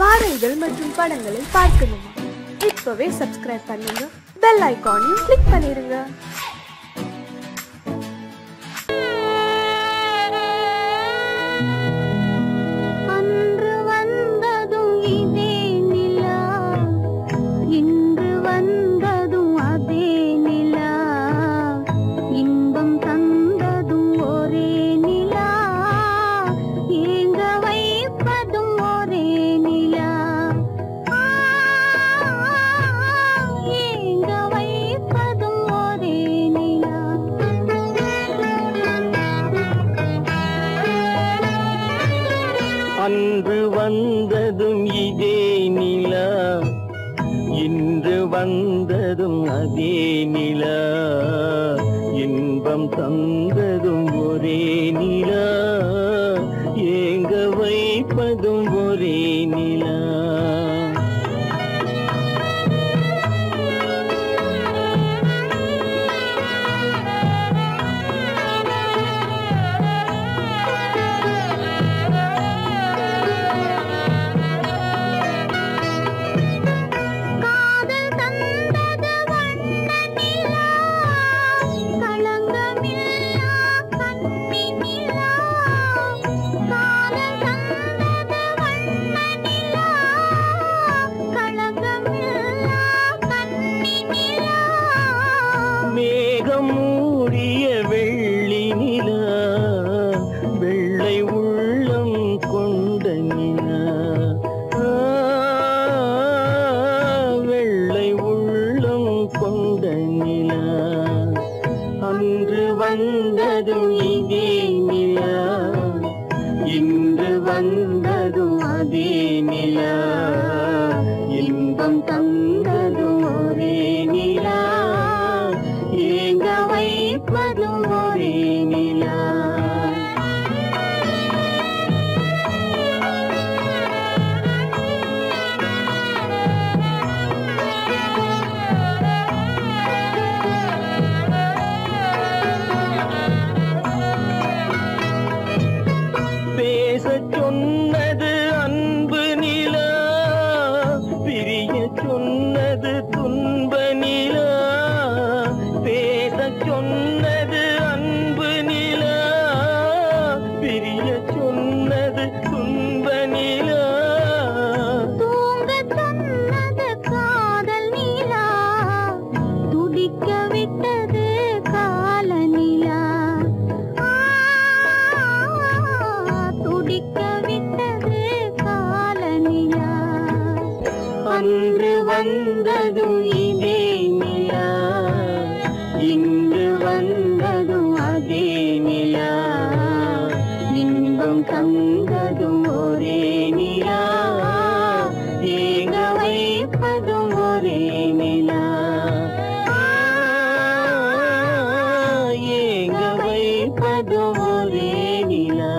பாடல்கள் மற்றும் படங்களை பார்க்கணுமா? இப்பவே சப்ஸ்கிரைப் பண்ணுங்க, பெல் ஐகானையும் கிளிக் பண்ணிருங்க. அன்று வந்ததும் இதே நிலா, இன்று வந்ததும் அதே நிலா, இன்பம் தந்ததும் ஒரே நிலா, ஏங்க வைப்பதும் ஒரே நிலா. அன்று வந்ததும் இதே நிலா, இன்று வந்ததும் அதே நிலா, இன்பம் தந்ததும் ஒரே நிலா, ஏங்க வைப்பதும் ஒரே நிலா. சொன்னது அன்பு நிலா, பிரிய சொன்னது துன்ப நிலா. பேச சொன்னது அன்பு நிலா, பிரிய சொன்னது துன்ப நிலா. தூங்க சொன்னது காதல் நிலா, துடிக்க விட்டது கால நிலா. அன்று வந்ததும் இதே நிலா, இன்று வந்ததும் அதே நிலா, இன்பம் தந்ததும் ஒரே நிலா, ஏங்க வைப்பதும் ஒரே நிலா, ஏங்க வைப்பதும் ஒரே நிலா.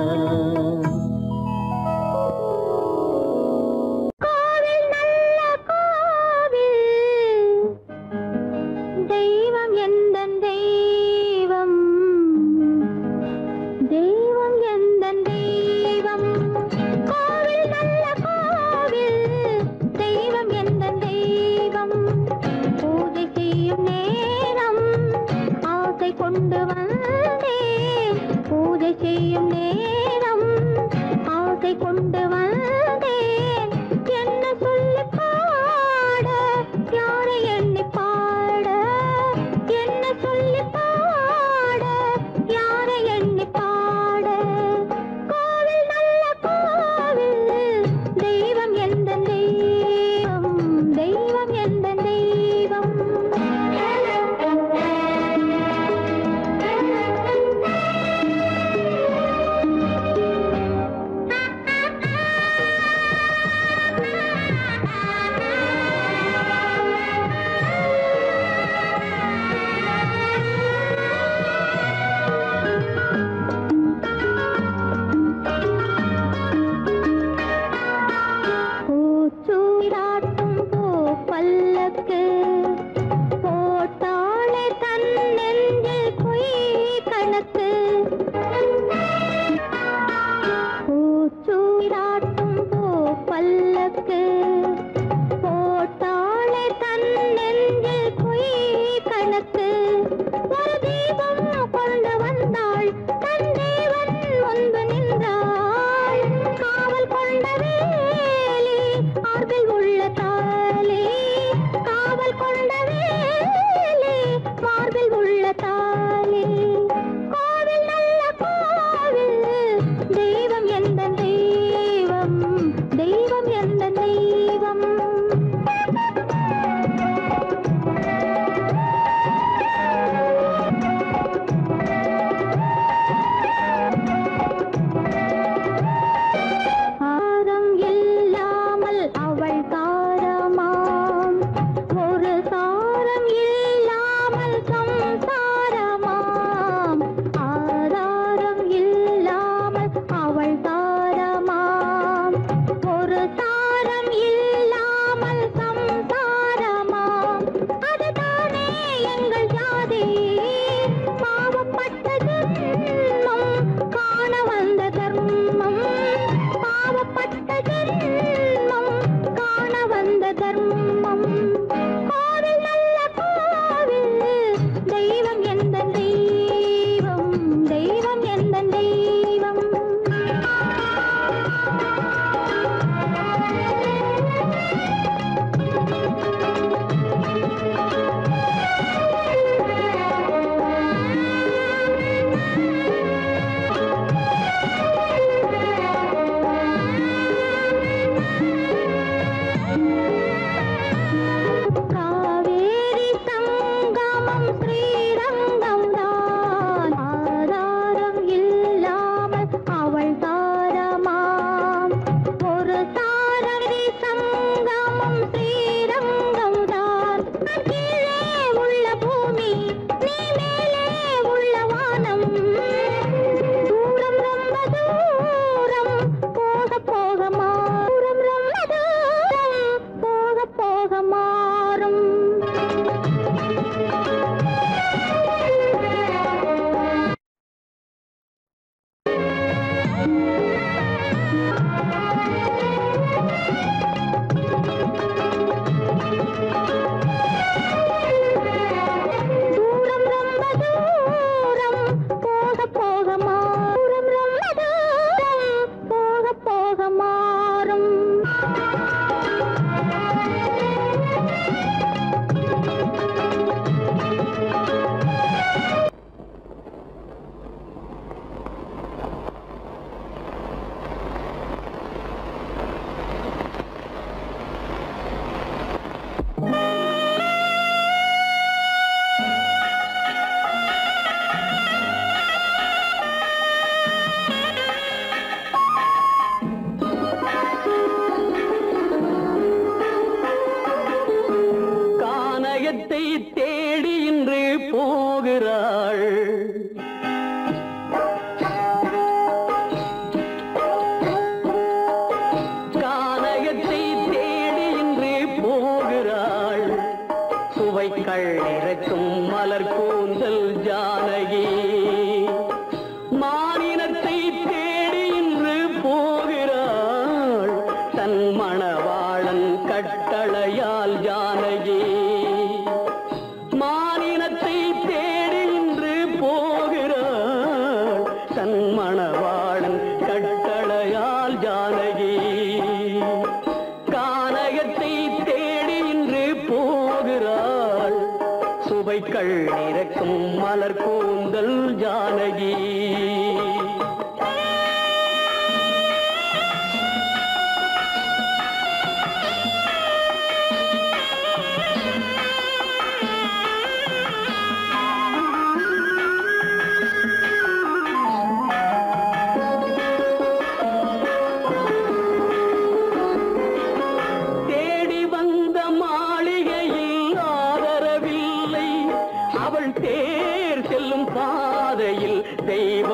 தெய்வம்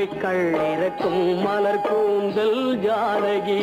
கோவை கள்ளிரக்கும் மலர் கூந்தல் ஜானகி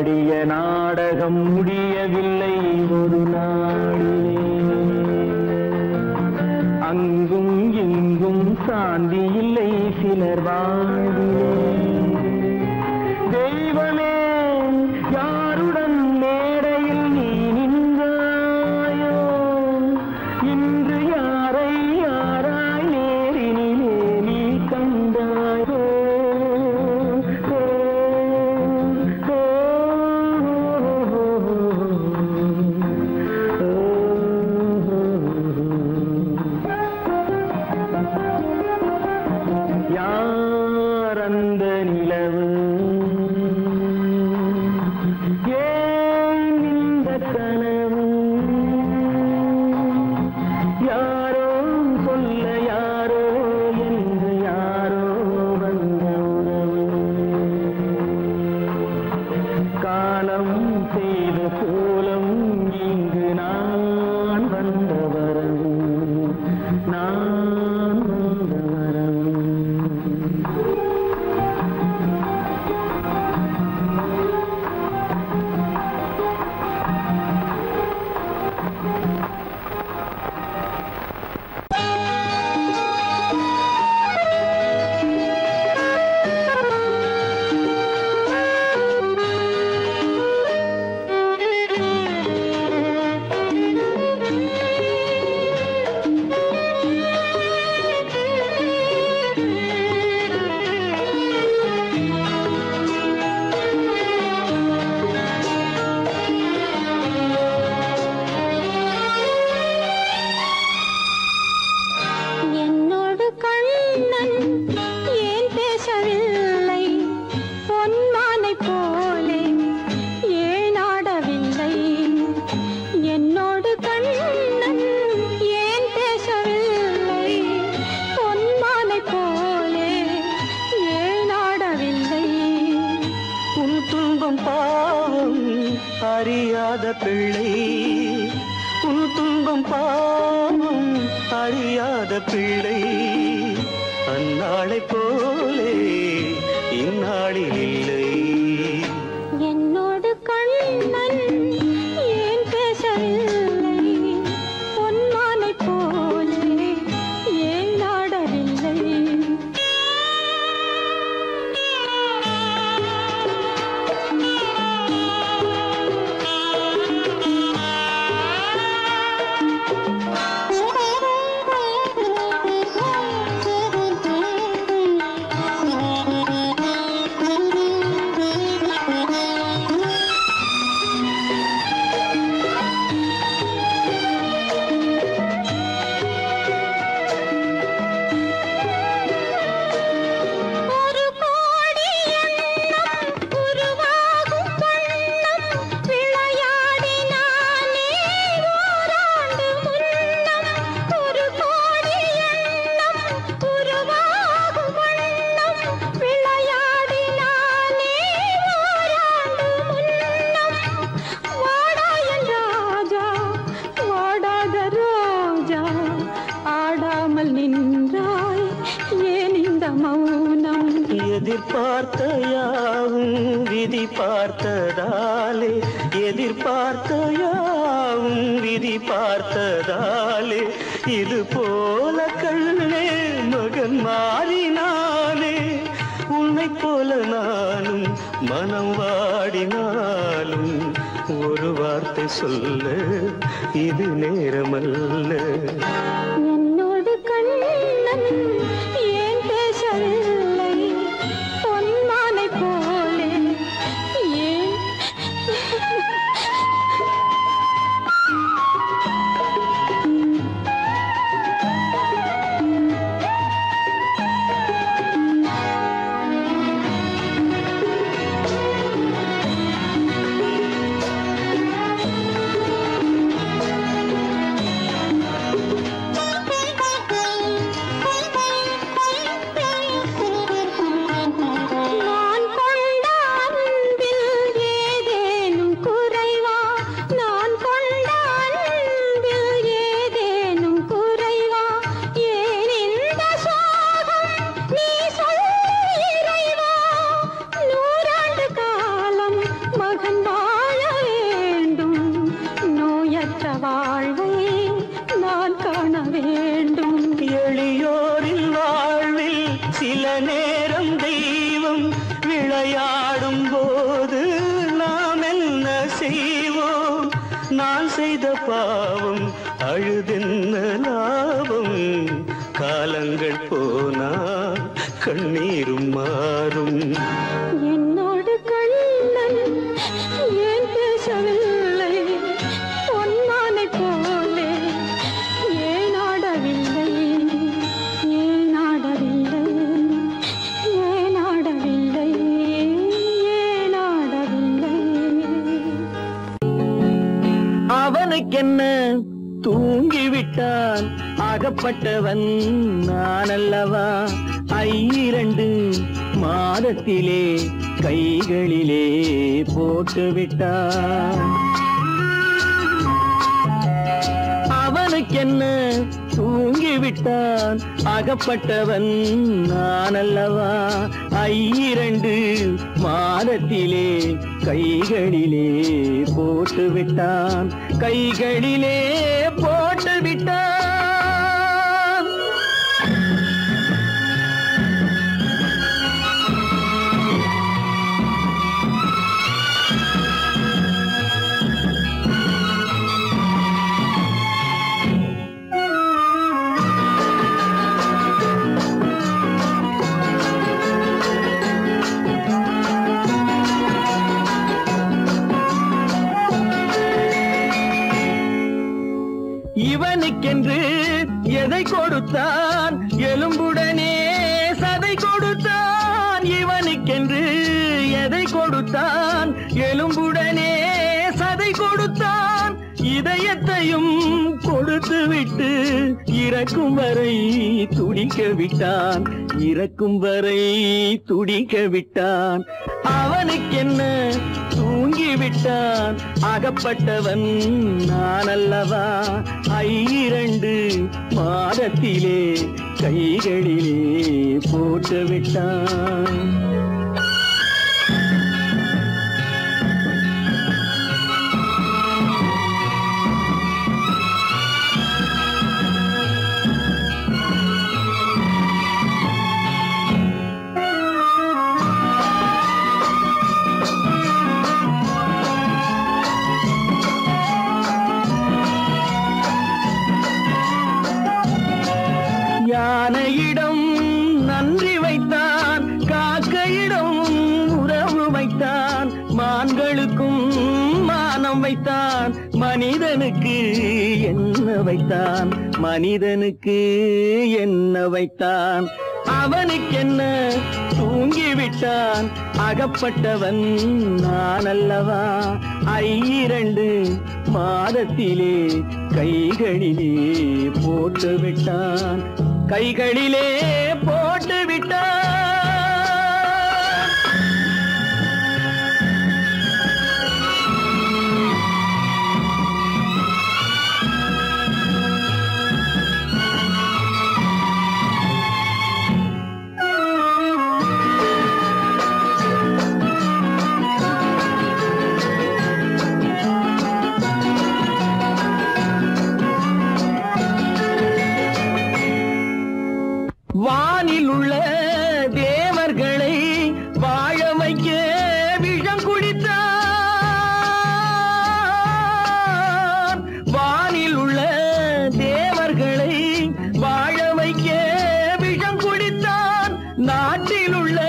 ஆடிய நாடகம் முடியவில்லை ஒரு நாளிலே. அங்கும் இங்கும் சாந்தி இல்லை சிலர் வாழ்விலே. தெய்வமே யாருடன் மேடையில் நீ நின்றாயோ, இன்று யாரை யாராய் நேரினிலே நீ கண்டாயோ. நான் செய்த பாவம் அழுதென்ன லாபம் காலங்கள் போனா கண்ணீரும் மாறும் என்னோடு கண்ணன் ஏன் பேசவில்லை பொன்னானை போலே ஏன் ஆடவில்லை ஏன் ஆடவில்லை ஏன் ஆடவில்லை ஏன் ஆடவில்லை அவனுக்கென்ன தூங்கிவிட்டான் அகப்பட்டவன் நான் அல்லவா ஐரண்டு மாதத்திலே கைகளிலே போட்டுவிட்டான் அவனுக்கென்ன தூங்கிவிட்டான் அகப்பட்டவன் நான் அல்லவா ஐரண்டு மாதத்திலே கைகளிலே போட்டுவிட்டான் கைகளிலே போட்டுவிட்டான் இவனுக்கென்று எதை கொடுத்தான் எலும்புடனே சதை கொடுத்தான் இவனுக்கென்று எதை கொடுத்தான் எலும்புடனே சதை கொடுத்தான் இதயத்தையும் கொடுத்துவிட்டு இறக்கும் வரை துடிக்க விட்டான் இறக்கும் வரை துடிக்க விட்டான் அவனுக்கென்ன தூங்கிவிட்டான் அகப்பட்டவன் நான் அல்லவா ஐரண்டு மாதத்திலே கைகளிலே போட்டுவிட்டான் யானையிடம் நன்றி வைத்தான் காக்கையிடம் உறவு வைத்தான் மான்களுக்கும் மானம் வைத்தான் மனிதனுக்கு என்ன வைத்தான் மனிதனுக்கு என்ன வைத்தான் அவனுக்கென்ன தூங்கிவிட்டான் அகப்பட்டவன் நான் அல்லவா ஐரண்டு மாதத்திலே கைகளிலே போட்டுவிட்டான் கைகளிலே போட்டுவிட்டான் வானில் உள்ள தேவர்களை வாழ வைக்க விஷம் குடித்தான் வானில் உள்ள தேவர்களை வாழ வைக்க விஷம் குடித்தான் நாட்டில் உள்ள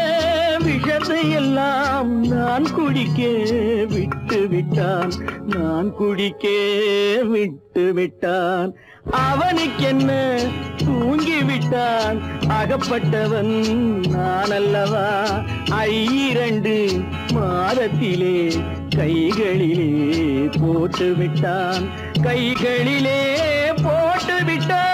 விஷத்தை எல்லாம் நான் குடிக்க விட்டு விட்டான் நான் குடிக்க விட்டு விட்டான் அவனுக்கென்ன தூங்கிவிட்டான் அகப்பட்டவன் நான் அல்லவா ஐரண்டு மாதத்திலே கைகளிலே போட்டுவிட்டான் கைகளிலே போட்டுவிட்டான்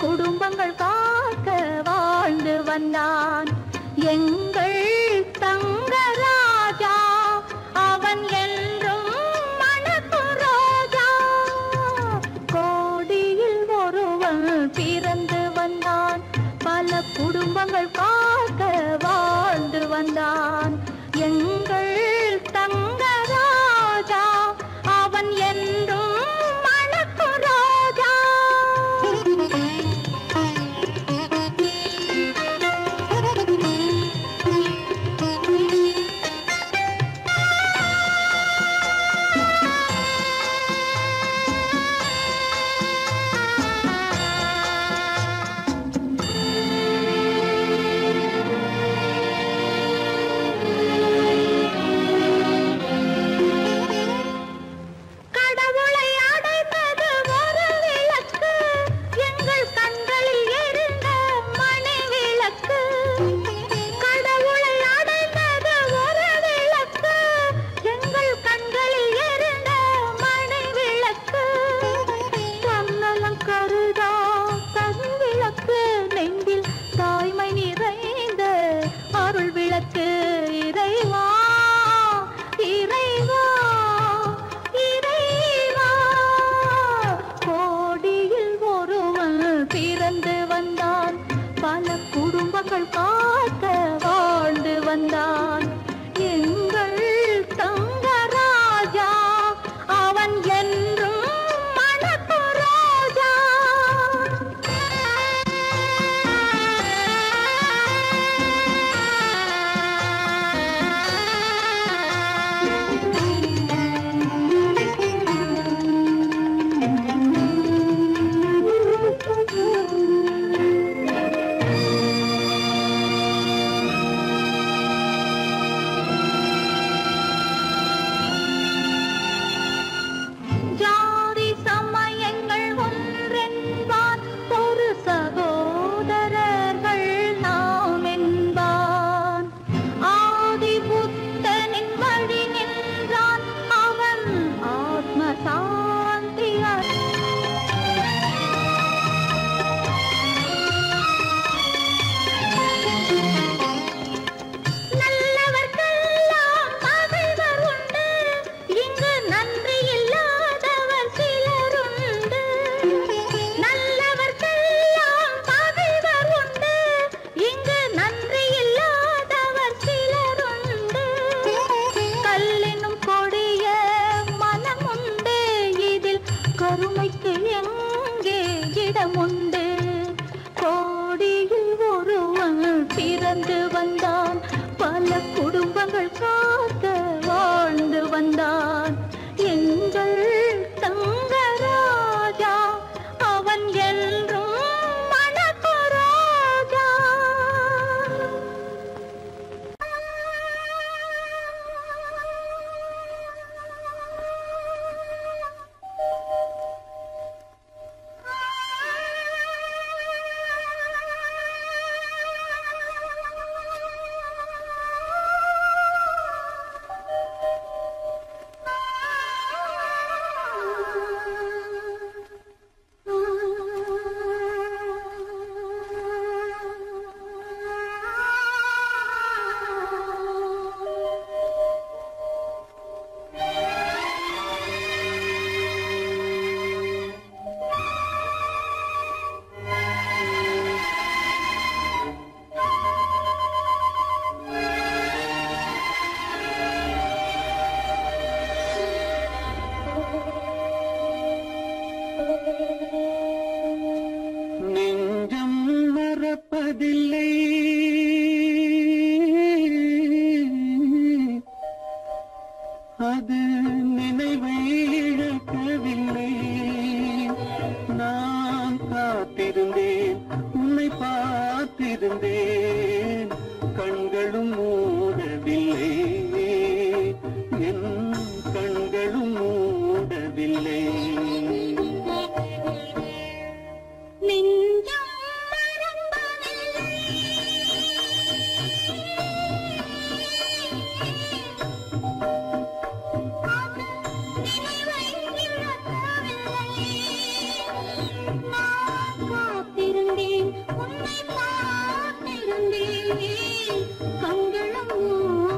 குடும்பங்கள் காக்க வாழ்ந்து வந்தான் எங்கள் कंगलम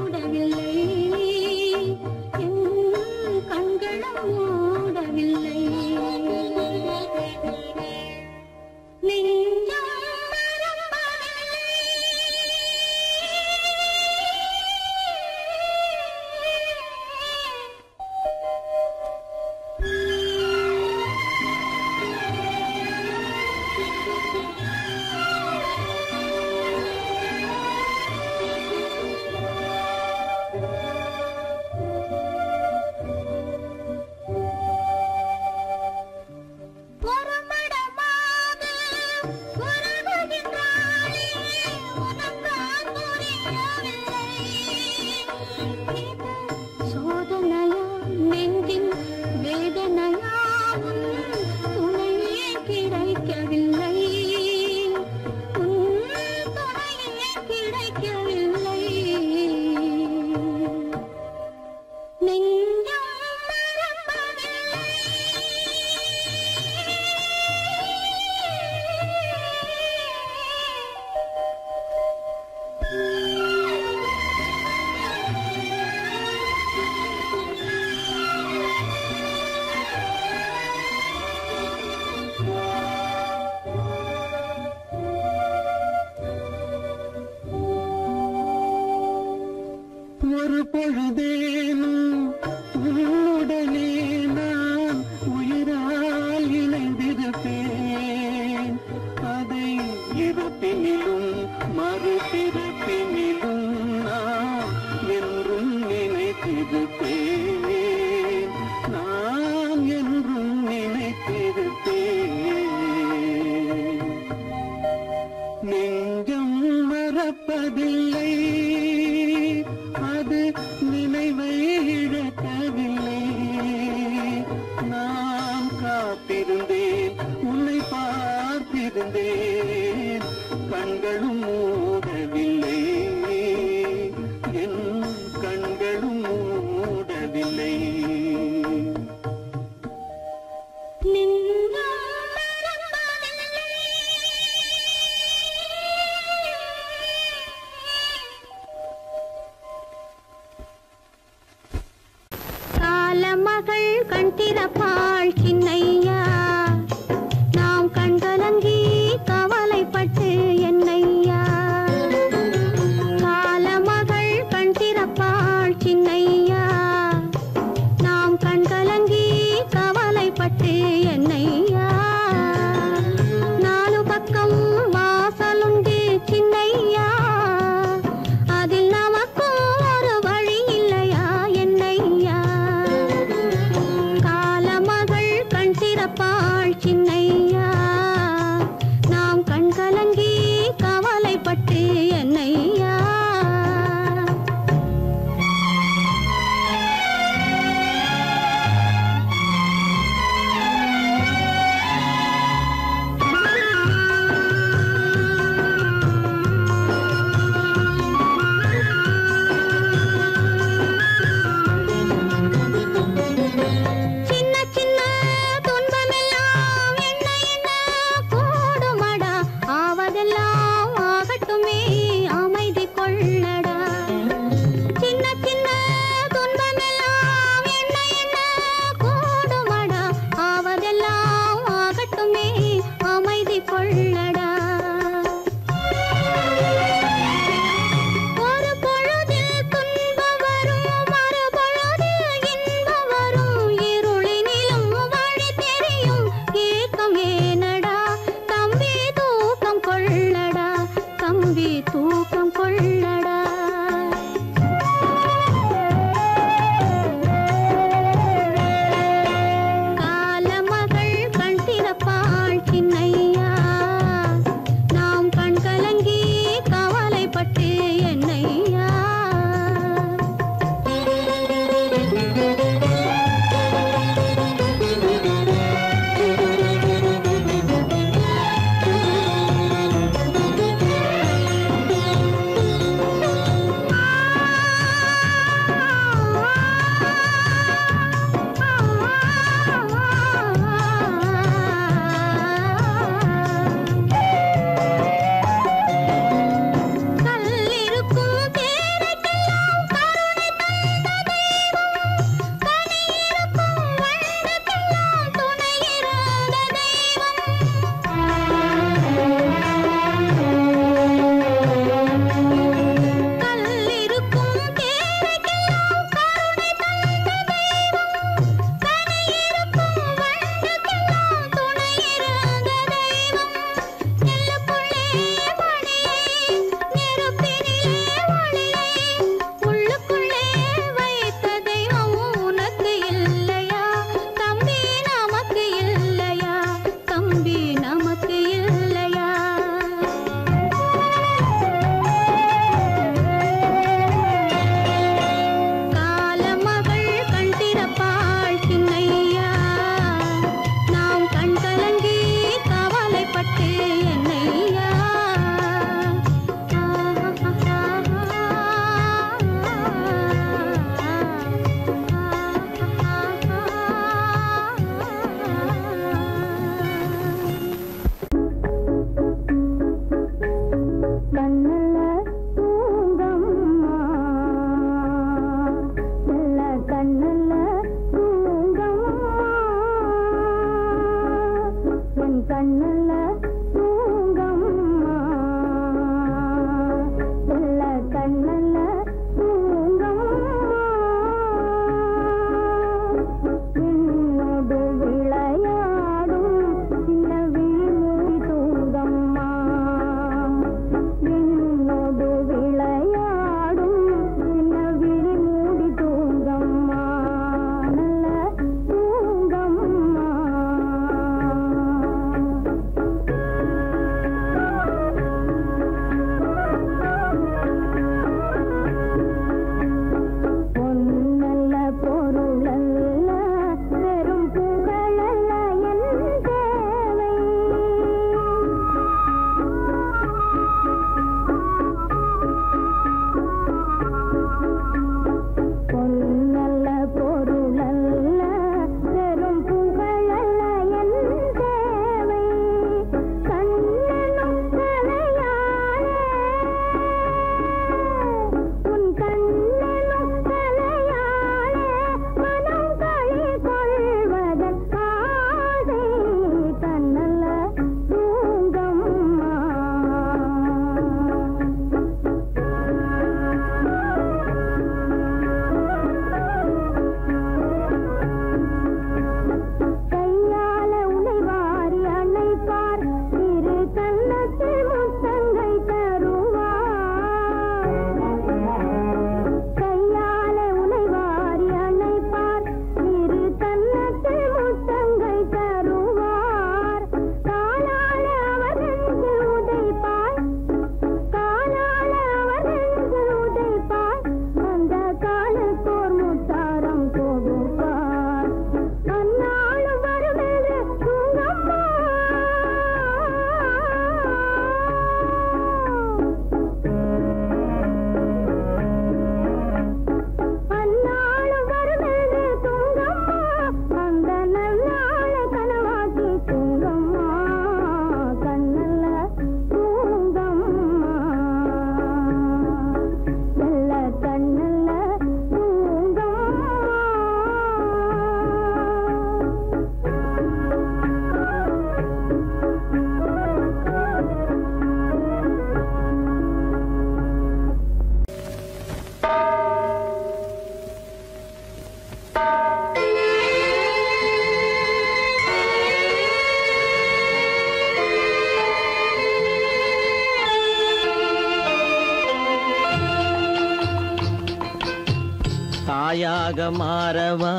தாயாக மாறவா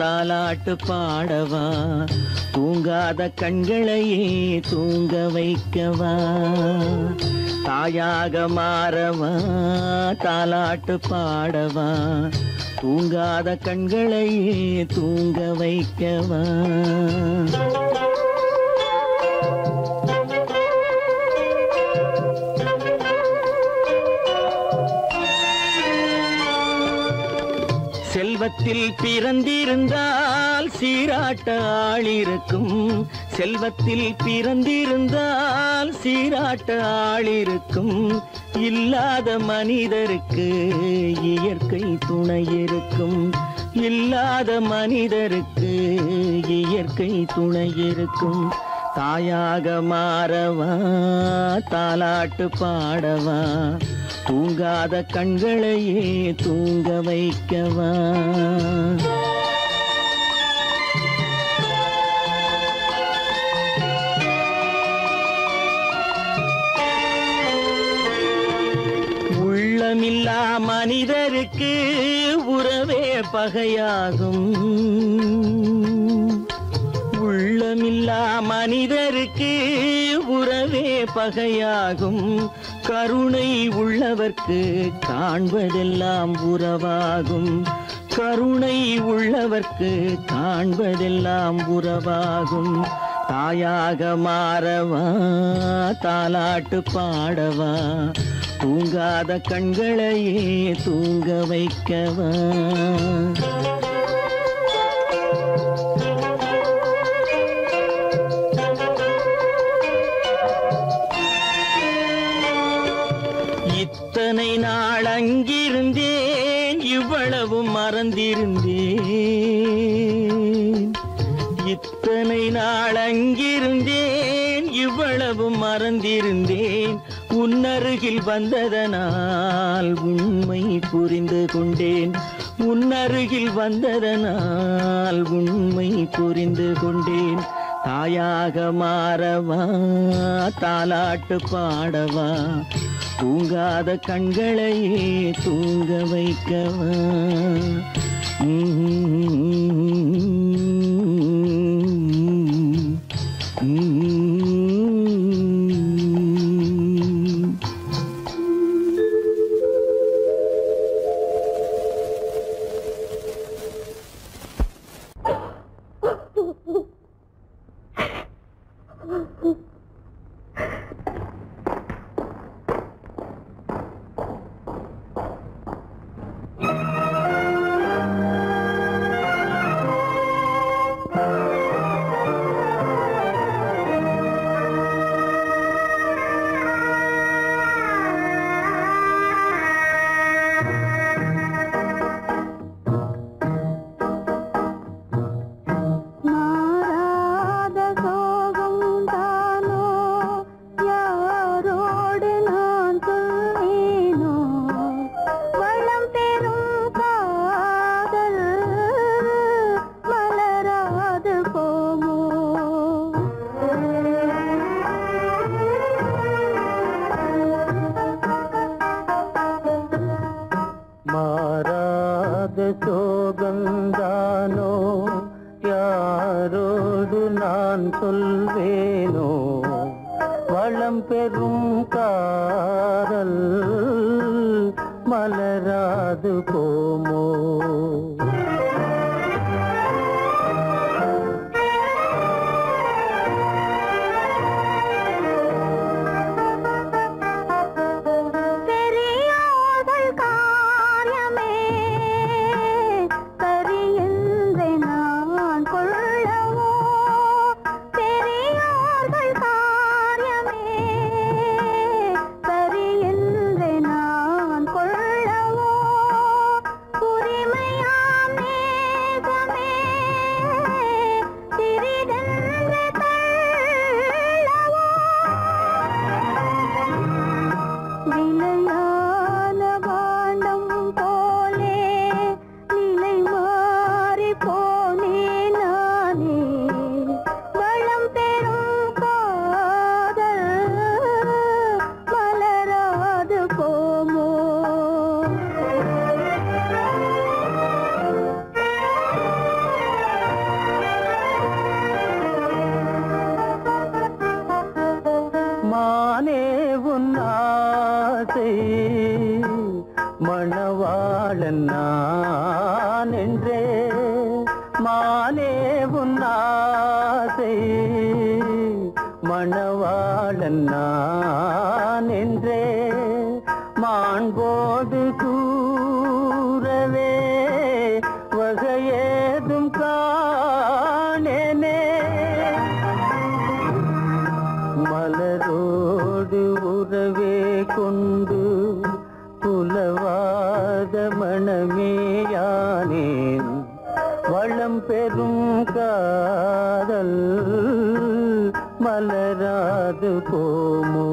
தாலாட்டு பாடவா தூங்காத கண்களையே தூங்க வைக்கவா. தாயாக மாறவா தாலாட்டு பாடவா தூங்காத கண்களையே தூங்க வைக்கவா. செல்வத்தில் பிறந்திருந்தால் சீராட்ட ஆள் இருக்கும். செல்வத்தில் பிறந்திருந்தால் சீராட்ட ஆள் இருக்கும். இல்லாத மனிதருக்கு இயற்கை துணை இருக்கும். இல்லாத மனிதருக்கு இயற்கை துணை இருக்கும். தாயாக மாறவா தாலாட்டு பாடவா தூங்காத கண்களையே தூங்க வைக்கவா. உள்ளமில்லா மனிதருக்கு உறவே பகையாகும். உள்ளமில்லா மனிதருக்கு உறவே பகையாகும். கருணை உள்ளவர்க்கு காண்பதெல்லாம் உறவாகும். கருணை உள்ளவர்க்கு காண்பதெல்லாம் உறவாகும். தாயாக மாறவா தாலாட்டு பாடவா தூங்காத கண்களையே தூங்க வைக்கவா. இத்தனை நாள் அங்கிருந்தேன் இவ்வளவு மறந்திருந்தேன். இத்தனை நாள் அங்கிருந்தேன் இவ்வளவு மறந்திருந்தேன். உன்னருகில் வந்ததனால் உண்மை புரிந்து கொண்டேன். உன்னருகில் வந்ததனால் உண்மை புரிந்து கொண்டேன். தாயாக மாறவா தாலாட்டு பாடவா தூங்காத கண்களையே தூங்க வைக்கவா. ஆசை மணவாளன் நான் என்றே மானே உன் ஆசை மணவாளன் நான் என்றே மாண்போடு கூறவே வகையேதும் காணேனே மலரோடு உறவே கொண்டு புலவாத மனமேயானேன் வளம் பெரும் காதல் மலராது போமோ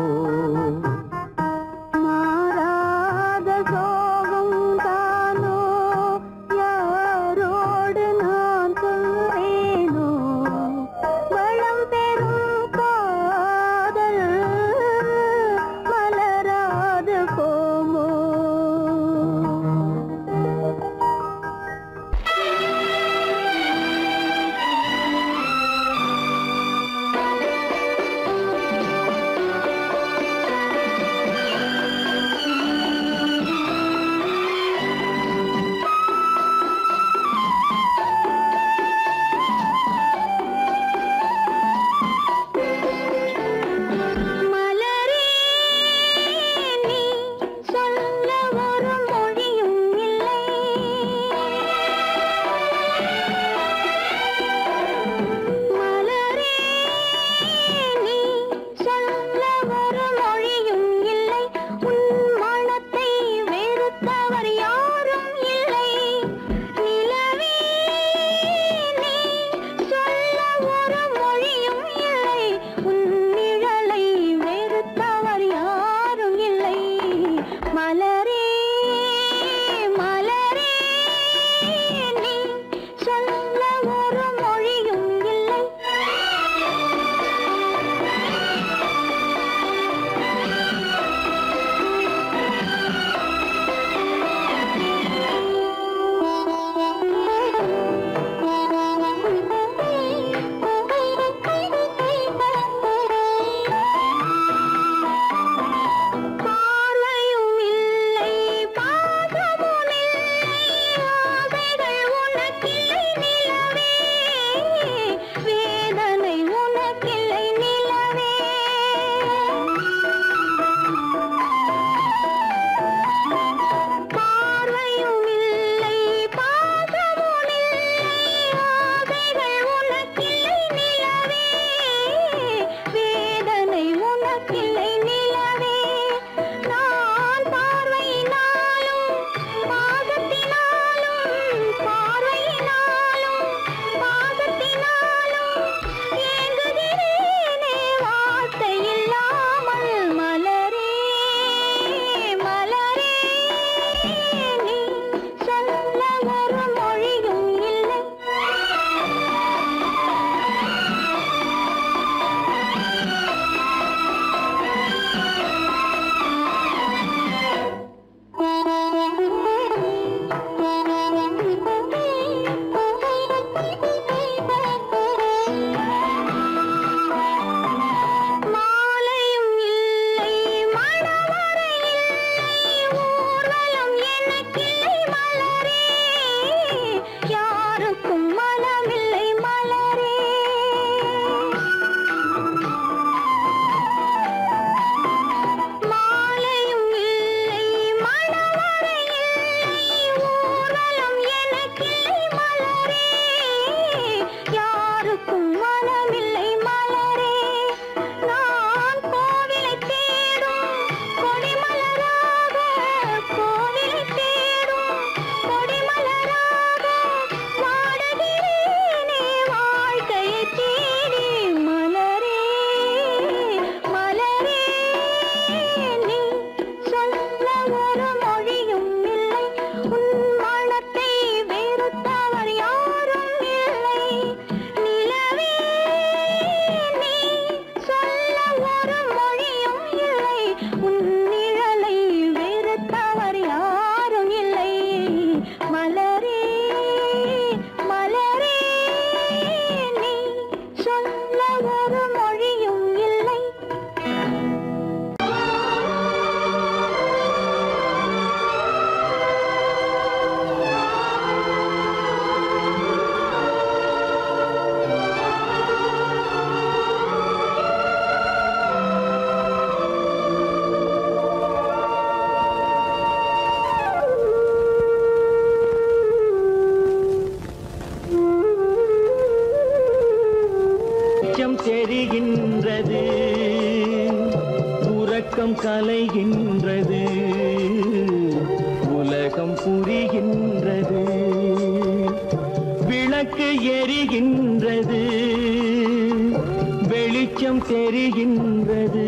கலைகின்றது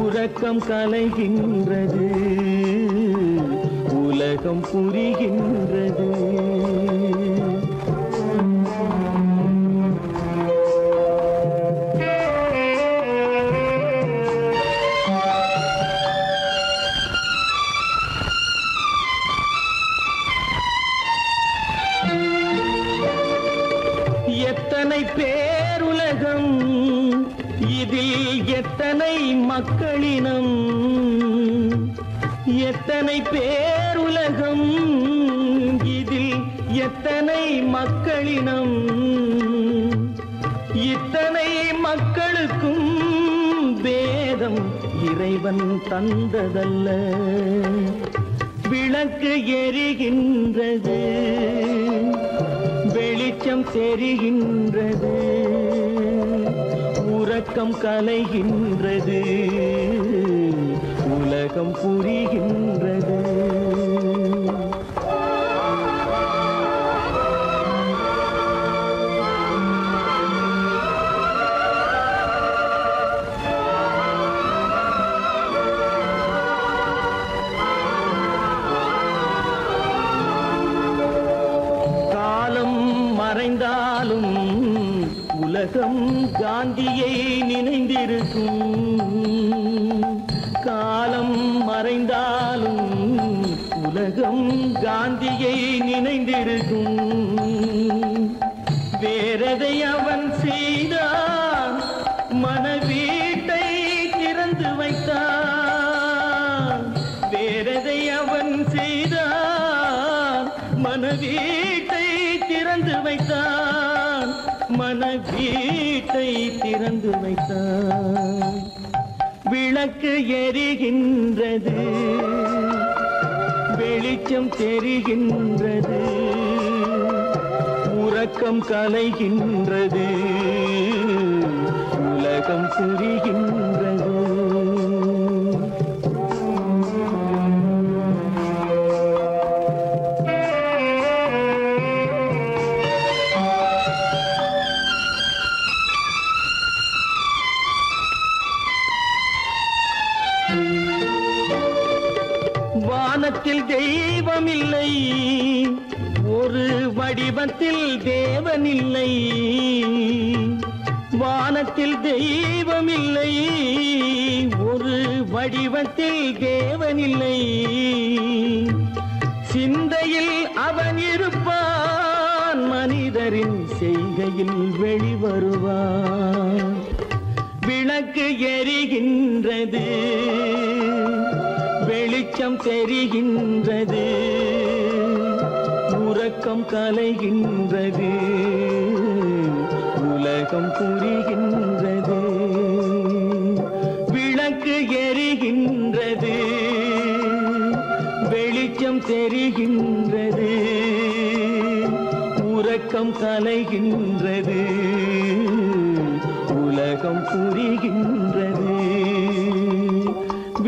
உறக்கம் கலைகின்றது உலகம் புரிகின்றது தந்ததல்ல விளக்கு எரிகின்றது வெளிச்சம் தெரிகின்றது உறக்கம் கலைகின்றது உலகம் புரிகின்றது காந்தியை நினைந்திருக்கும் காலம் மறைந்தாலும் உலகம் காந்தியை நினைந்திருக்கும் வேறதை அவன் செய்தான் மனவீட்டை திறந்து வைத்தான் வேறதை அவன் செய்தான் மனவீட்டை திறந்து வைத்தான் மன வீட்டை திறந்து வைத்தான் விளக்கு எரிகின்றது வெளிச்சம் தெரிகின்றது உறக்கம் கலைகின்றது உலகம் புரிகின்றது தெய்வமில்லை ஒரு வடிவத்தில் தேவனில்லை வானத்தில் தெய்வமில்லை ஒரு வடிவத்தில் தேவனில்லை சிந்தையில் அவன் இருப்பான் மனிதரின் செய்கையில் வெளிவருவான் விளக்கு எரிகின்றது வெளிச்சம் தெரிகின்றது உறக்கம் கலைகின்றது உலகம் புரிகின்றது விளக்கு எரிகின்றது வெளிச்சம் தெரிகின்றது உறக்கம் கலைகின்றது உலகம் புரிகின்றது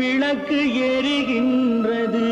விளக்கு எரிகின்றது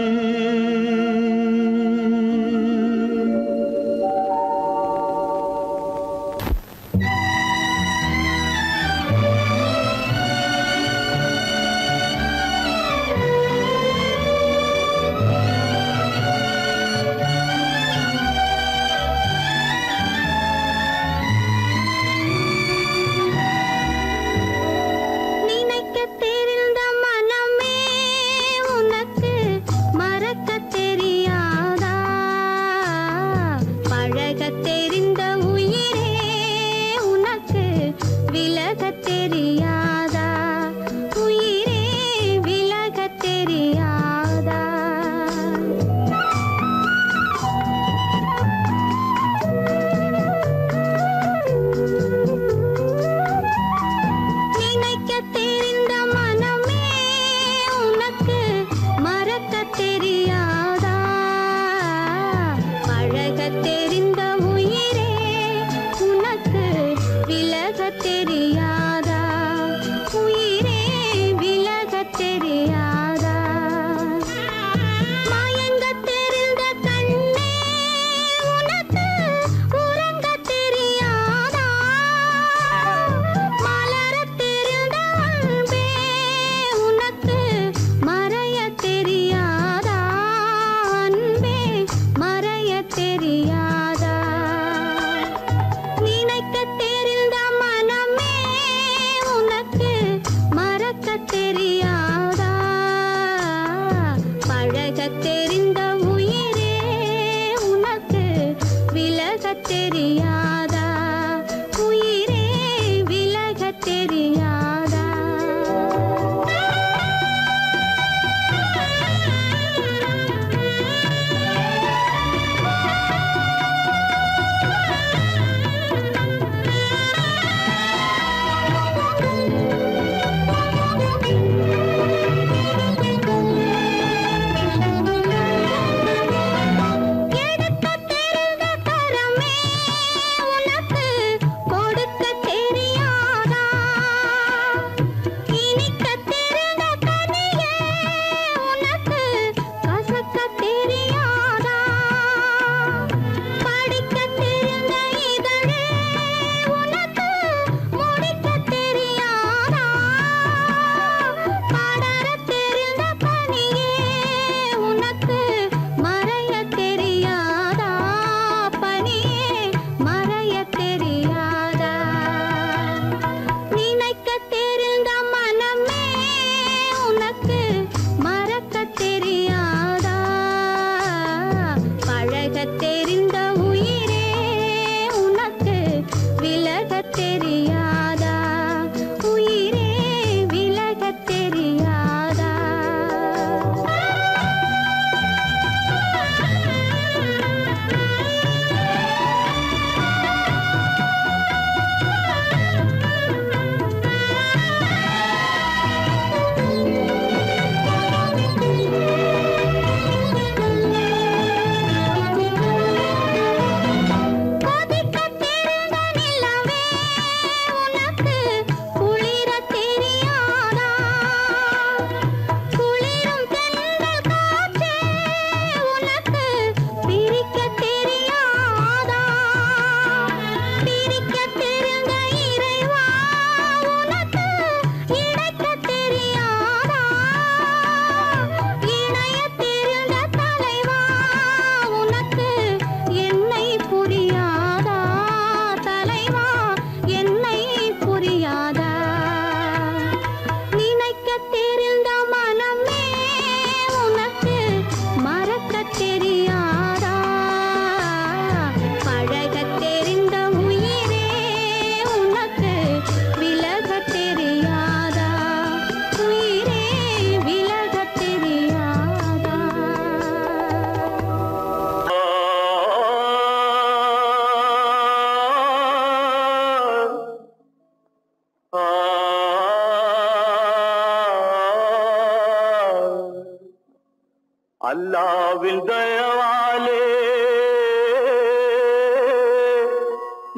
അല്ലാഹുവിൽ ദയവാലേ,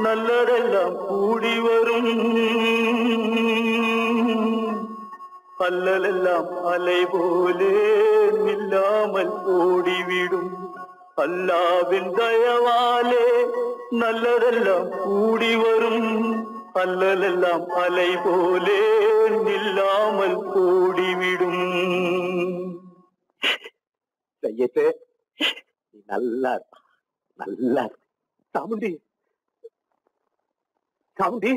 നല്ലതെല്ലാം കൂടി വരും, കല്ലലെല്ലാം അലൈ പോലെ നില്ലാമൽ ഓടിവിടും. അല്ലാഹുവിൽ ദയവാലേ, നല്ലതെല്ലാം കൂടി വരും, കല്ലലെല്ലാം അലൈ പോലെ നില്ലാമൽ ഓടിവിടും. நல்லா நல்லா சாமுண்டி சாமுண்டி,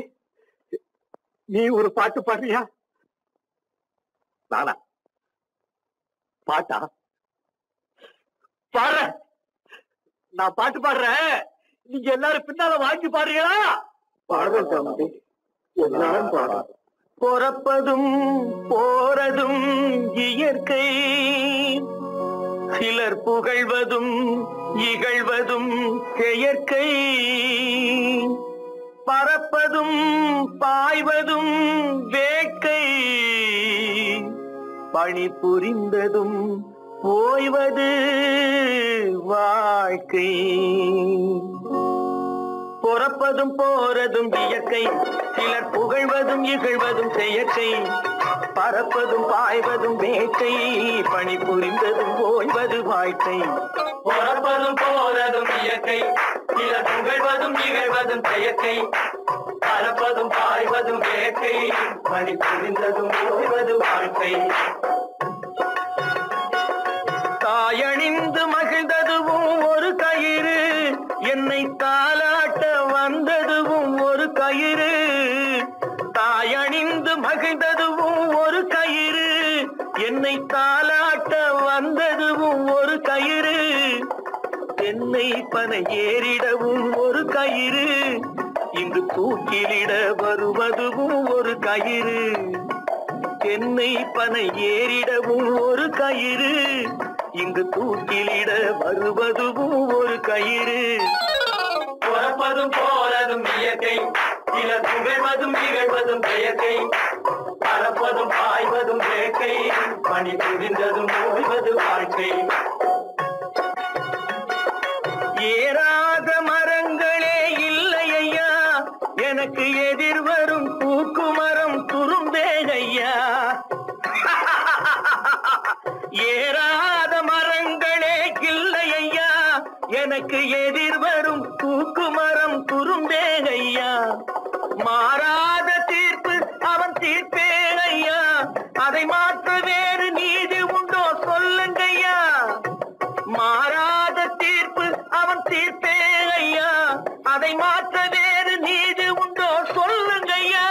நீ ஒரு பாட்டு பாடுறியா? நானா பாட்டா பாடுற? நான் பாட்டு பாடுறேன், நீங்க எல்லாரும் பின்னால வாங்கி பாடுறீங்களா? பாடுறேன் சாமுண்டி, எல்லாரும் பாடுறேன். பொறப்பதும் போறதும் இயற்கை, சிலர் புகழ்வதும் இகழ்வதும் செயற்கை, பறப்பதும் பாய்வதும் வேட்கை, பணி புரிந்ததும் ஓய்வது வாழ்க்கை. பொறப்பதும் போறதும் இயற்கை, சிலர் புகழ்வதும் இகழ்வதும் செயற்கை, பறப்பதும் பாய்வதும் வேட்கை, பணி புரிந்ததும் ஓய்வது வாழ்க்கை. பொறப்பதும் போறதும் இயற்கை, சிலர் புகழ்வதும் இகழ்வதும் செயற்கை, பறப்பதும் பாய்வதும் வேட்கை, பணி புரிந்ததும் ஓய்வது வாழ்க்கை. தாயணிந்து மகிழ்ந்ததுவும் ஒரு கயிறு, என்னை தாலாட்ட வந்ததுவும் ஒரு கயிறு, தாயணிந்து மகிழ்ந்ததுவும் ஒரு கயிறு, என்னை தாலாட்ட வந்ததுவும் ஒரு கயிறு, என்னை பனை ஏறிடவும் ஒரு கயிறு, இங்கு தூக்கிலிட வருவதுவும் ஒரு கயிறு, என்னை பனை ஏறிடவும் ஒரு கயிறு, இங்கு தூக்கிலிட வருவதுவும் ஒரு கயிறு. பொறப்பதும் போறதும் இயற்கை, சிலர் புகழ்வதும் இகழ்வதும் செயற்கை, பறப்பதும் பாய்வதும் வேட்கை, பணி புரிந்ததும் ஓய்வது வாழ்க்கை. ஏறாத மரங்களே இல்லை ஐயா, எனக்கு எதிர்வரும் பூக்குமரம் துரும்பே ஐயா. ஏறாத மரங்களே இல்லை ஐயா, எனக்கு எதிர்வரும் பூக்குமரம் துரும்பே ஐயா. மாறாத தீர்ப்பு அவன் தீர்ப்பே ஐயா, அதை மாற்ற வேறு நீதி உண்டோ சொல்லுங்கய்யா. மாறாத தீர்ப்பு அவன் தீர்ப்பே ஐயா, அதை மாற்ற வேறு நீதி உண்டோ சொல்லுங்கய்யா.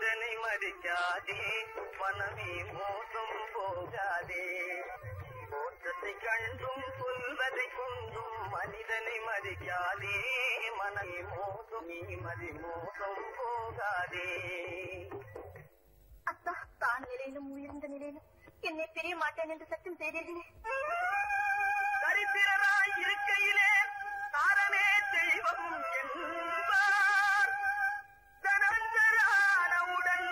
இதனை மதிக்காதே மனமே மோசம் போகாதே. மோசத்தை கண்டும் சொல்வதை கொண்டும் மனிதனை மதிக்காதே மனமே மோசம் மதி மோசம் போகாதே. அத்தா தான் நிலையிலும் உயர்ந்த நிலையிலும் என்னை பிரிய மாட்டேன் என்று சத்தியம் செய்தீர்களே. தரித்திரராய் இருக்கையிலே தானமே தெய்வம் என்பார். தனந்தரானவுடன்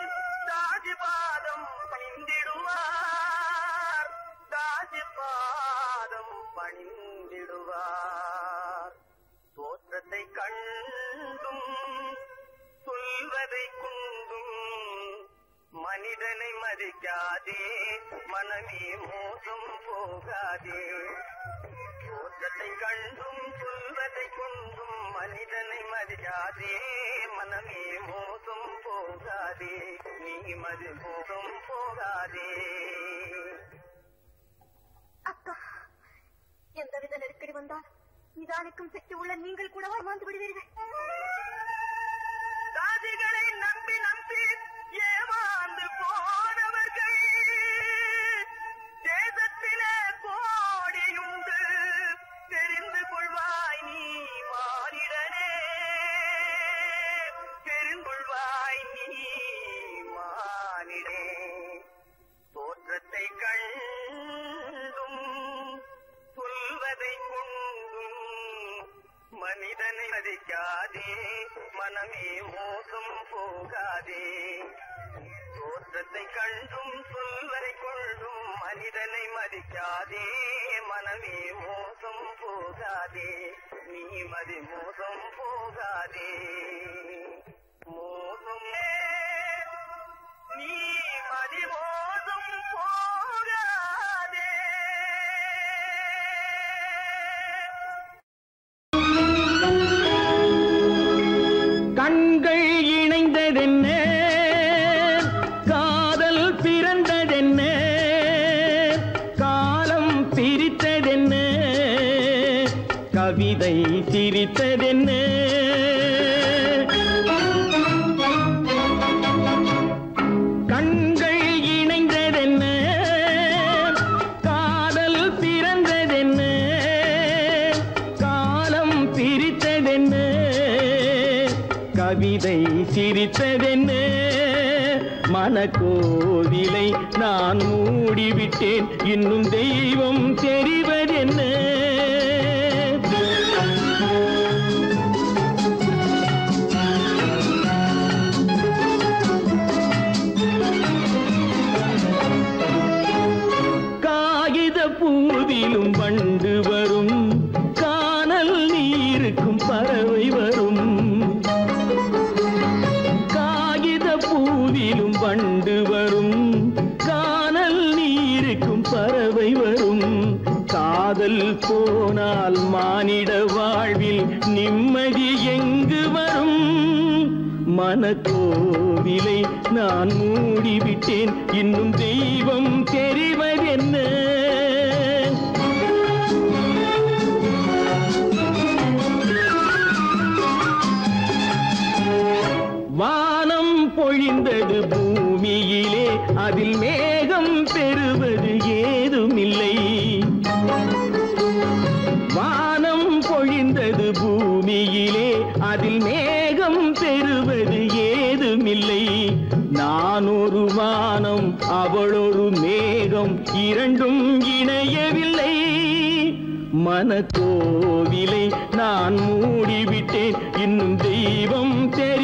தாஜிபாதம் பணிந்திடுவார். தாஜிபாதம் பணிந்திடுவார். தோற்றத்தை கண்டும் சொல்வதை கொண்டும் மனிதனை மதிக்காதே மனமே மோசம் போகாதே. தோற்றத்தை கண்டும் சொல்வதை கொண்டும் மனிதனை மதிக்காதே மனமே மோசம் போகாதே. நீ மதி மோசம் போகாதே. அக்கா, எந்தவித நெருக்கடி வந்தால் நிதானிக்கும் சக்தி உள்ள நீங்கள் கூட வாழ்ந்து விடுவீர்கள். சாதிகளை நம்பி நம்பி ஏமாந்து போனவர்கள் தேசத்திலே கோடியுண்டு தெரிந்து கொள்வாய் நீ மானிடனே. தெரிந்துள்வாய் நீ மானிடே. தோற்றத்தை கண்டும் சொல்வதை கொண்டும் மனிதனை மதிக்காதே மனமே மோசம் போகாதே. தோற்றத்தை கண்டும் சொல்வதை கொண்டும் மனிதனை மதிக்காதே மனமே மோசம் போகாதே. நீ மதி மோசம் போகாதே. மோசமே நீ மதி மோசம் போகாதே. கண்கள் இணைந்ததென்ன காதல் பிறந்ததென்ன காலம் பிரித்ததென்ன கவிதை சிரித்ததென்ன கண்கள் இணைந்ததென்ன காதல் பிறந்ததென்ன காலம் பிரித்ததென்ன கவிதை சிரித்ததென்ன. மனக்கோவிலை நான் மூடிவிட்டேன் இன்னும் தெய்வம் தெரிவதென்ன. காகித பூவிலும் வண்டு வரும் கானல் நீருக்கும் பறவை வரும். பூவிலும் வண்டு வரும் கானல் நீருக்கும் பறவை வரும். காதல் போனால் மானிட வாழ்வில் நிம்மதி எங்கு வரும்? மனக்கோவிலை நான் மூடிவிட்டேன் இன்னும் தெய்வம் தெரிவதென்ன. வானம் பொழிந்தது பூமியிலே அதில் மேகம் பெறுவது ஏதுமில்லை. வானம் பொழிந்தது பூமியிலே அதில் மேகம் பெறுவது ஏதுமில்லை. நான் ஒரு வானம் அவளொரு மேகம் இரண்டும் இணையவில்லை. மனக்கோவிலை நான் மூடிவிட்டேன் இன்னும் தெய்வம்